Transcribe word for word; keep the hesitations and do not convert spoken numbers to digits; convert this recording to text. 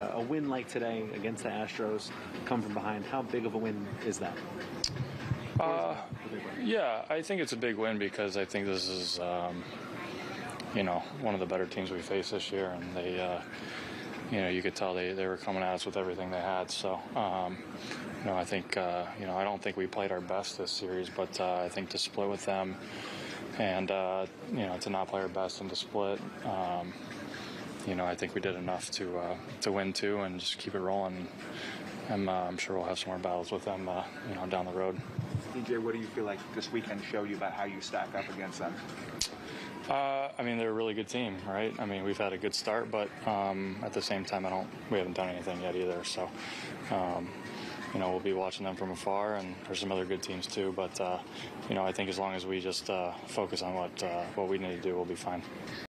A win like today against the Astros, come from behind, how big of a win is that? Uh, is that yeah, I think it's a big win because I think this is, um, you know, one of the better teams we faced this year. And they, uh, you know, you could tell they, they were coming at us with everything they had. So, um, you know, I think, uh, you know, I don't think we played our best this series, but uh, I think to split with them and, uh, you know, to not play our best and to split, um, you know, I think we did enough to uh, to win two and just keep it rolling. I'm, uh, I'm sure we'll have some more battles with them, uh, you know, down the road. D J, what do you feel like this weekend showed you about how you stack up against them? Uh, I mean, they're a really good team, right? I mean, we've had a good start, but um, at the same time, I don't. We haven't done anything yet either. So, um, you know, we'll be watching them from afar, and there's some other good teams too. But, uh, you know, I think as long as we just uh, focus on what uh, what we need to do, we'll be fine.